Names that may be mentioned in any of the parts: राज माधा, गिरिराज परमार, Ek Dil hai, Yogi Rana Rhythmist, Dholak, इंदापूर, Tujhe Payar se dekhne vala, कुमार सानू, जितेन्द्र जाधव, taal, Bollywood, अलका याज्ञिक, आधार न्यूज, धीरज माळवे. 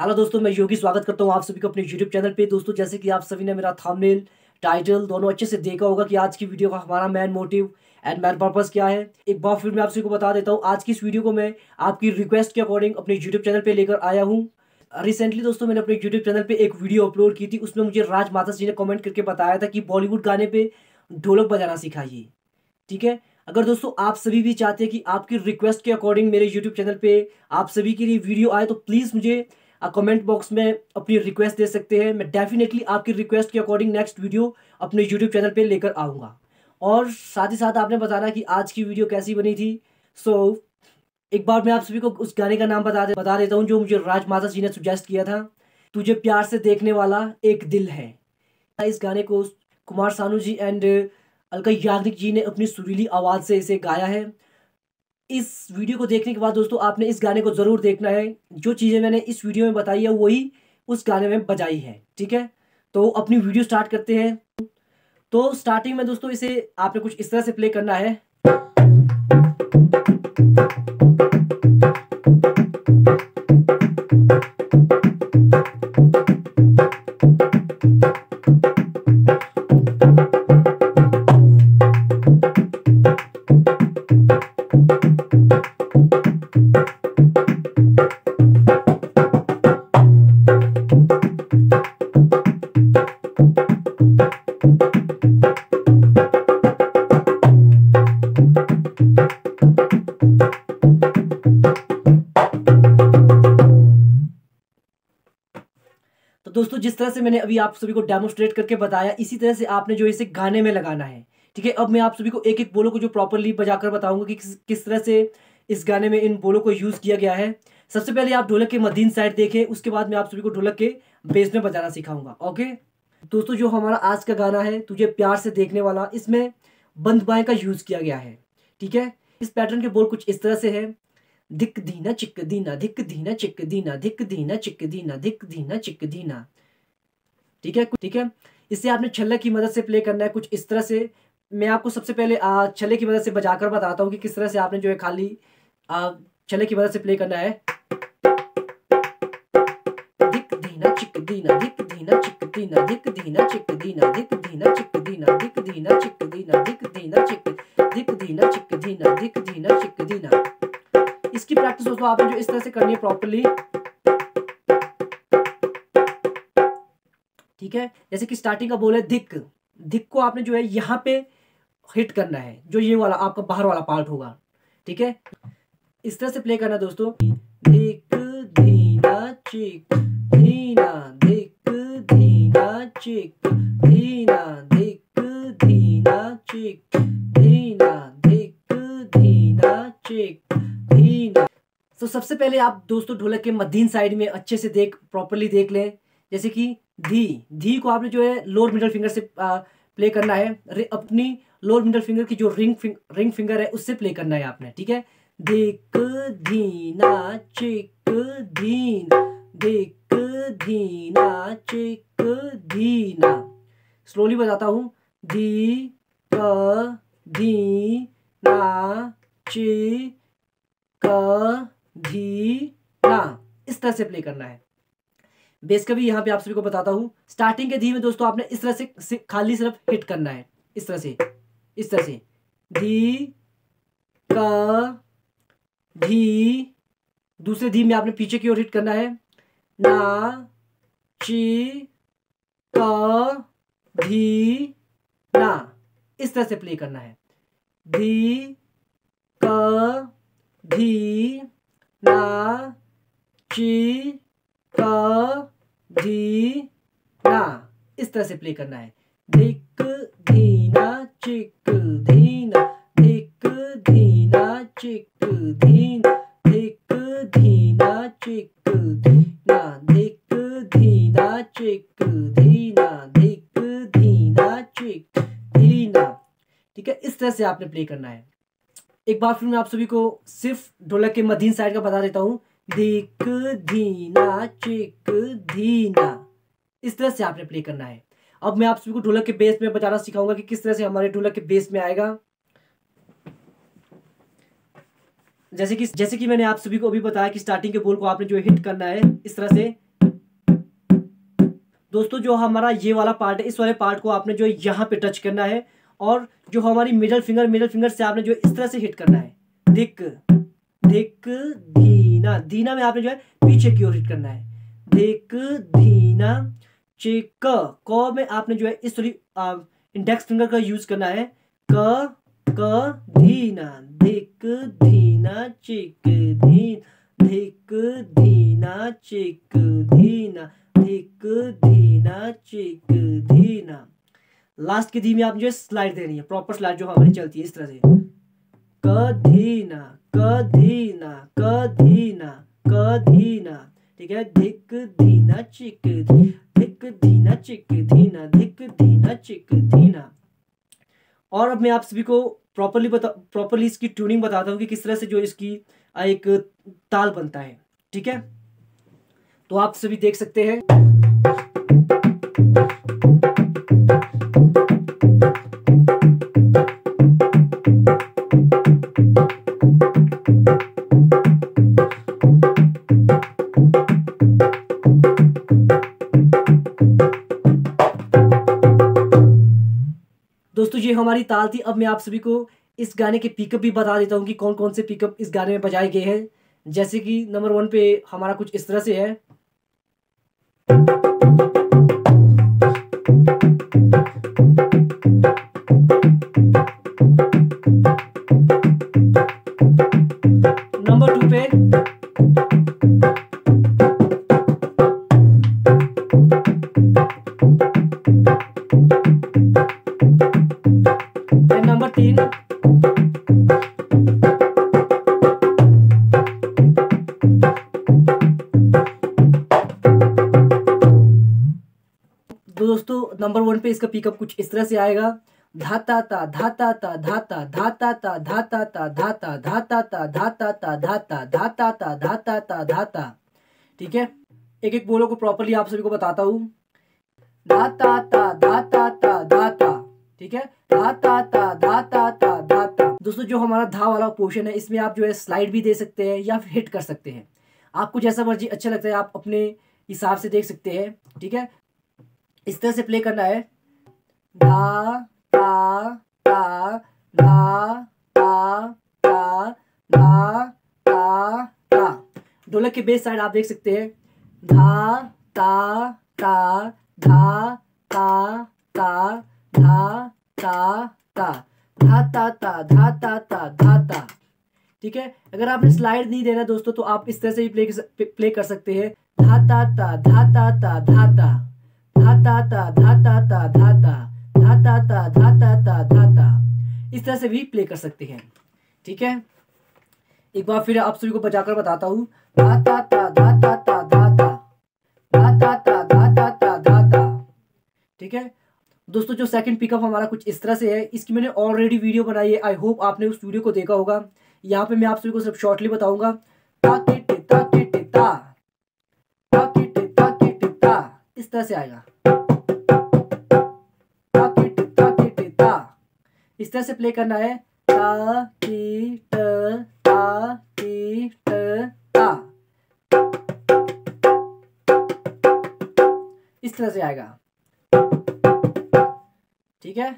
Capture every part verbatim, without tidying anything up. Hello दोस्तों, मैं योगी स्वागत करता हूं आप सभी को अपने यूट्यूब चैनल पे। दोस्तों, जैसे कि आप सभी ने मेरा थंबनेल, टाइटल दोनों अच्छे से देखा होगा कि आज की वीडियो का हमारा main motive and main purpose क्या है। एक बार फिर मैं आप सभी को बता देता हूं, आज की इस वीडियो को मैं आपकी रिक्वेस्ट के अकॉर्डिंग अपने यूट्यूब चैनल पर लेकर आया हूँ। रिसेंटली दोस्तों मैंने अपने यूट्यूब चैनल पर एक वीडियो अपलोड की थी, उसमें मुझे राज माधा जी ने कॉमेंट करके बताया था कि बॉलीवुड गाने पर ढोलक बजाना सिखाइए। ठीक है, अगर दोस्तों आप सभी भी चाहते हैं कि आपकी रिक्वेस्ट के अकॉर्डिंग मेरे यूट्यूब चैनल पे आप सभी के लिए वीडियो आए तो प्लीज़ मुझे कमेंट बॉक्स में अपनी रिक्वेस्ट दे सकते हैं। मैं डेफिनेटली आपकी रिक्वेस्ट के अकॉर्डिंग नेक्स्ट वीडियो अपने यूट्यूब चैनल पे लेकर आऊँगा। और साथ ही साथ आपने बताना कि आज की वीडियो कैसी बनी थी। सो so, एक बार मैं आप सभी को उस गाने का नाम बता दे, बता देता हूँ जो मुझे राज माधा जी ने सुजेस्ट किया था, तुझे प्यार से देखने वाला एक दिल है। इस गाने को कुमार सानू जी एंड अलका याज्ञिक जी ने अपनी सुरीली आवाज़ से इसे गाया है। इस वीडियो को देखने के बाद दोस्तों आपने इस गाने को ज़रूर देखना है। जो चीज़ें मैंने इस वीडियो में बताई है वही उस गाने में बजाई है। ठीक है, तो अपनी वीडियो स्टार्ट करते हैं। तो स्टार्टिंग में दोस्तों इसे आपने कुछ इस तरह से प्ले करना है। दोस्तों, जिस तरह से मैंने अभी आप सभी को डेमोस्ट्रेट करके बताया, इसी तरह से आपने जो इसे गाने में लगाना है। ठीक है, अब मैं आप सभी को एक एक बोलो को जो प्रॉपरली बजाकर बताऊंगा कि किस किस तरह से इस गाने में इन बोलो को यूज़ किया गया है। सबसे पहले आप ढोलक के मदीन साइड देखें, उसके बाद मैं आप सभी को ढोलक के बेस में बजाना सिखाऊंगा। ओके दोस्तों, जो हमारा आज का गाना है तुझे प्यार से देखने वाला, इसमें बंद बाएँ का यूज़ किया गया है। ठीक है, इस पैटर्न के बोल कुछ इस तरह से है, धिक दीना चिक दीना, धिक दीना चिक दीना, धिक दीना चिक दीना, धिक दीना चिक दीना। ठीक है ठीक है, इसे आपने छल्ले की मदद से प्ले करना है कुछ इस तरह से। मैं आपको सबसे पहले छल्ले की मदद से बजाकर बताता हूँ कि किस तरह से आपने जो है खाली छल्ले की मदद से प्ले करना है। धिक दीना चिक दीना, धिक दीना चिक दीना, धिक दीना चिक दीना, धिक दीना चिक दीना, धिक दीना चिक दीना, धिक दीना चिक, धिक दीना चिक दीना, धिक दीना चिक दीना। इसकी प्रैक्टिस दोस्तों आपने जो इस तरह से करनी है प्रॉपरली। ठीक है, जैसे कि स्टार्टिंग का बोल है धिक, धिक को आपने जो है यहाँ पे हिट करना है, जो ये वाला आपका बाहर वाला पार्ट होगा। ठीक है, इस तरह से प्ले करना दोस्तों। धिक धीना चिक धीना, धिक धीना चिक धीना, धिक धीना चिक धीना, धिक धीना चिक। तो सबसे पहले आप दोस्तों ढोलक के मध्य साइड में अच्छे से देख प्रॉपरली देख लें। जैसे कि धी, धी को आपने जो है लोअर मिडल फिंगर से आ, प्ले करना है। अपनी लोअर मिडल फिंगर की जो रिंग फिंग, रिंग फिंगर है उससे प्ले करना है आपने। ठीक है, धिक धीना चिक धीना, धिक धीना चिक धीना। स्लोली बजाता हूँ, धी क धी ना चिक धी ना, इस तरह से प्ले करना है। बेस का भी यहाँ पे आप सभी को बताता हूँ। स्टार्टिंग के धी में दोस्तों आपने इस तरह से खाली सिर्फ हिट करना है, इस तरह से, इस तरह से धी क धी। दूसरे धी में आपने पीछे की ओर हिट करना है, ना ची क धी ना, इस तरह से प्ले करना है। धी क धी ना ची क धी ना, इस तरह से प्ले करना है। धिक धीना चिक धीना, धिक धीना चिक धीना, धिक धीना चिक धीना, धिक धीना चिक धीना, धिक धीना चिक धीना। ठीक है, इस तरह से आपने प्ले करना है। एक बार फिर मैं आप सभी को सिर्फ ढोलक के मध्य साइड का बता देता हूँ। धिक धीना चिक धीना, इस तरह से आपने प्ले करना है। अब मैं आप सभी को ढोलक के बेस में बजाना सिखाऊंगा कि किस तरह से हमारे ढोलक के बेस में आएगा। जैसे कि जैसे कि मैंने आप सभी को अभी बताया कि स्टार्टिंग के बोल को आपने जो हिट करना है इस तरह से। दोस्तों जो हमारा ये वाला पार्ट है, इस वाले पार्ट को आपने जो यहाँ पे टच करना है, और जो हमारी मिडल फिंगर मिडल फिंगर से आपने जो इस तरह से हिट करना है, धिक धिक धीना धीना में आपने जो है पीछे की ओर हिट करना है, धिक धीना चेक क में आपने जो है इस तरह इंडेक्स फिंगर का यूज करना है, क क धीना धिक धीना चेक धीन धिक धीना चेक धीना धिक धीना चेक धीना। लास्ट के धी में आप जो स्लाइड देनी है, प्रॉपर स्लाइड जो हमारी चलती है इस तरह से, क धीना क धीना क धीना क धीना, ठीक है, धिक धीना चिक धिक धीना चिक धीना धिक धीना चिक धीना। और अब मैं आप सभी को प्रॉपरली बता प्रॉपरली इसकी ट्यूनिंग बताता हूँ कि किस तरह से जो इसकी एक ताल बनता है, ठीक है। तो आप सभी देख सकते हैं, दोस्तों ये हमारी ताल थी। अब मैं आप सभी को इस गाने के पिकअप भी बता देता हूँ कि कौन कौन से पिकअप इस गाने में बजाए गए हैं। जैसे कि नंबर वन पे हमारा कुछ इस तरह से है, नंबर टू पे, एंड नंबर तीन, नंबर वन पे इसका पिकअप कुछ इस तरह से आएगा, धाता ता धाता ता धाता धाता ता धाता ता धाता धाता ता धाता ता धाता धाता ता धाता ता धाता, ठीक है। एक एक बोलो को प्रॉपरली आप सभी को बताता हूँ, धाता ता धाता ता धाता, ठीक है, धाता ता धाता ता धाता। दोस्तों जो हमारा धा वाला पोर्शन है इसमें आप जो है स्लाइड भी दे सकते हैं या हिट कर सकते हैं, आपको जैसा मर्जी अच्छा लगता है, आप अपने हिसाब से देख सकते हैं, ठीक है। इस तरह से प्ले करना है, धा ता ता धा ता ता धा ता ता। ढोलक के बेस साइड आप देख सकते हैं, धा ता ता धा ता ता धा ता ता धा ता ता धा ता ता धा ता, ठीक है। अगर आपने स्लाइड नहीं देना दोस्तों तो आप इस तरह से भी प्ले प्ले कर सकते हैं, धा ता ता धा ता ता धा ता धाता ता धाता ता धाता धाता ता धाता ता धाता, इस तरह से भी प्ले कर सकते हैं, ठीक है। एक बार फिर आप सभी को बजाकर बताता हूँ, धाता ता धाता ता धाता धाता ता धाता ता धाता, ठीक है। दोस्तों जो सेकंड पिकअप हमारा कुछ इस तरह से है, इसकी मैंने ऑलरेडी वीडियो बनाई है, आई होप आपने उस वीडियो को देखा होगा। यहाँ पे मैं आप सभी को सिर्फ शॉर्टली बताऊंगा, इस तरह से आएगा, इस तरह से प्ले करना है, ता टी ट ता टी ट ता, इस तरह से आएगा, ठीक है।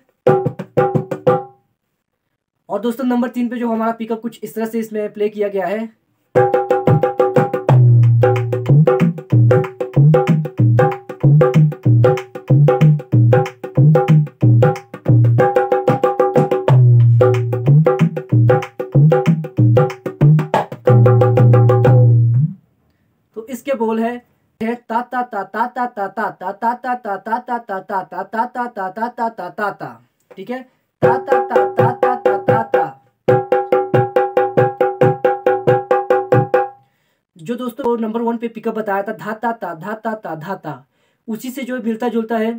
और दोस्तों नंबर तीन पे जो हमारा पिकअप कुछ इस तरह से इसमें प्ले किया गया है, बोल है ता ता ता ता ता ता ता ता ता ता ता ता ता ता ता ता ता ता ता ता ता ता ता ता, ठीक है, ता ता ता ता ता ता ता ता। जो दोस्तों नंबर वन पे पिकअप बताया था, धाता ता धाता ता धाता, उसी से जो मिलता जुलता है,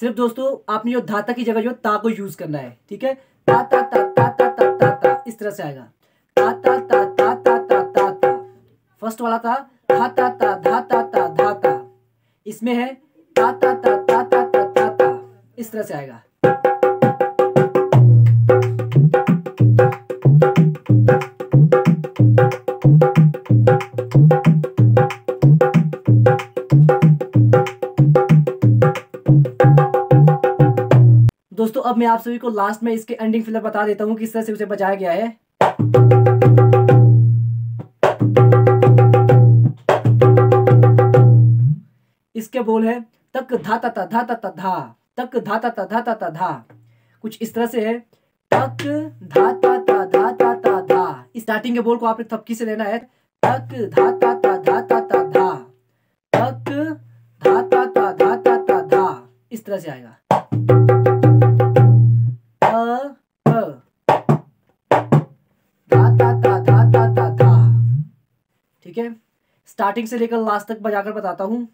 सिर्फ दोस्तों आपने जो धाता की जगह जो ता को यूज करना है, ठीक है, ता ता ता ता ता ता ता, इस तरह से आएगा, ता ता ता ता ता ता ता ता। फर्स्ट वाला था धाता ता धाता ता धाता, इसमें है ता ता ता ता ता ता ता ता, इस तरह से आएगा। अब मैं आप सभी को लास्ट में इसके एंडिंग फिलर बता देता हूँ किस तरह से उसे बचाया गया है। इसके बोल है तक धा ता धा ता धा तक धा ता धा ता धा, कुछ इस तरह से है तक धा ता धा ता धा। स्टार्टिंग के बोल को आपने थपकी से लेना है तक धा ता धा ता धा तक धा ता धा ता धा, इस तरह से आएगा। ठीक है, स्टार्टिंग से लेकर लास्ट तक बजाकर बताता हूं।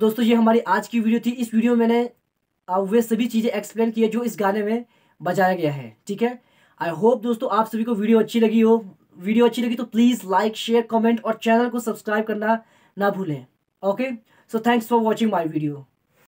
दोस्तों ये हमारी आज की वीडियो थी। इस वीडियो में मैंने वे सभी चीज़ें एक्सप्लेन की है जो इस गाने में बजाया गया है। ठीक है, आई होप दोस्तों आप सभी को वीडियो अच्छी लगी हो। वीडियो अच्छी लगी तो प्लीज़ लाइक शेयर कमेंट और चैनल को सब्सक्राइब करना ना भूलें। Okay, so thanks for watching my video.